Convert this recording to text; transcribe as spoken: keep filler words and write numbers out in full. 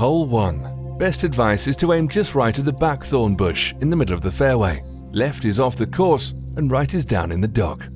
Hole one. Best advice is to aim just right of the back thorn bush in the middle of the fairway. Left is off the course and right is down in the dock.